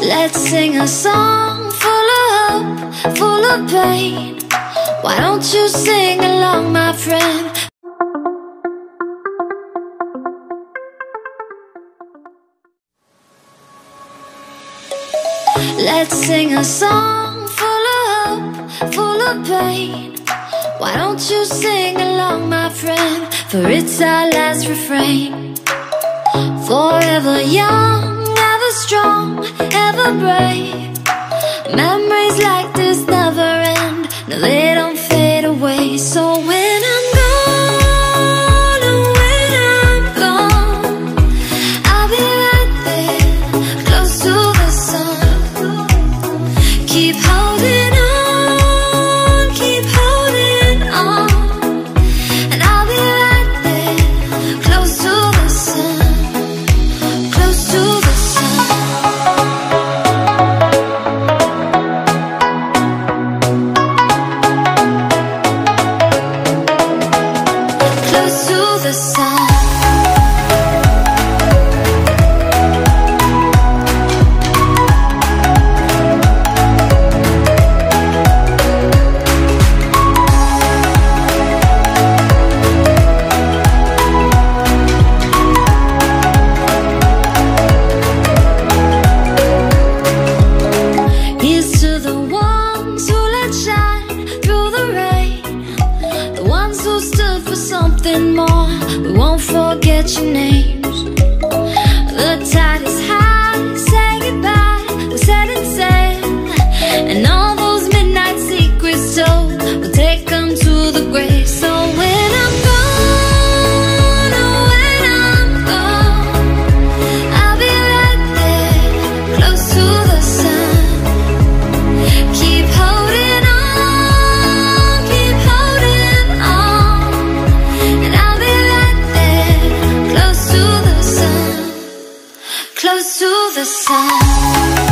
Let's sing a song full of hope, full of pain. Why don't you sing along, my friend? Let's sing a song full of hope, full of pain. Why don't you sing along, my friend? For it's our last refrain. Forever young, ever strong, ever brave. Memories like this never end. No, they don't fade away. So when I'm gone, and when I'm gone, I'll be right there, close to the sun. Keep holding on. Close to the sun.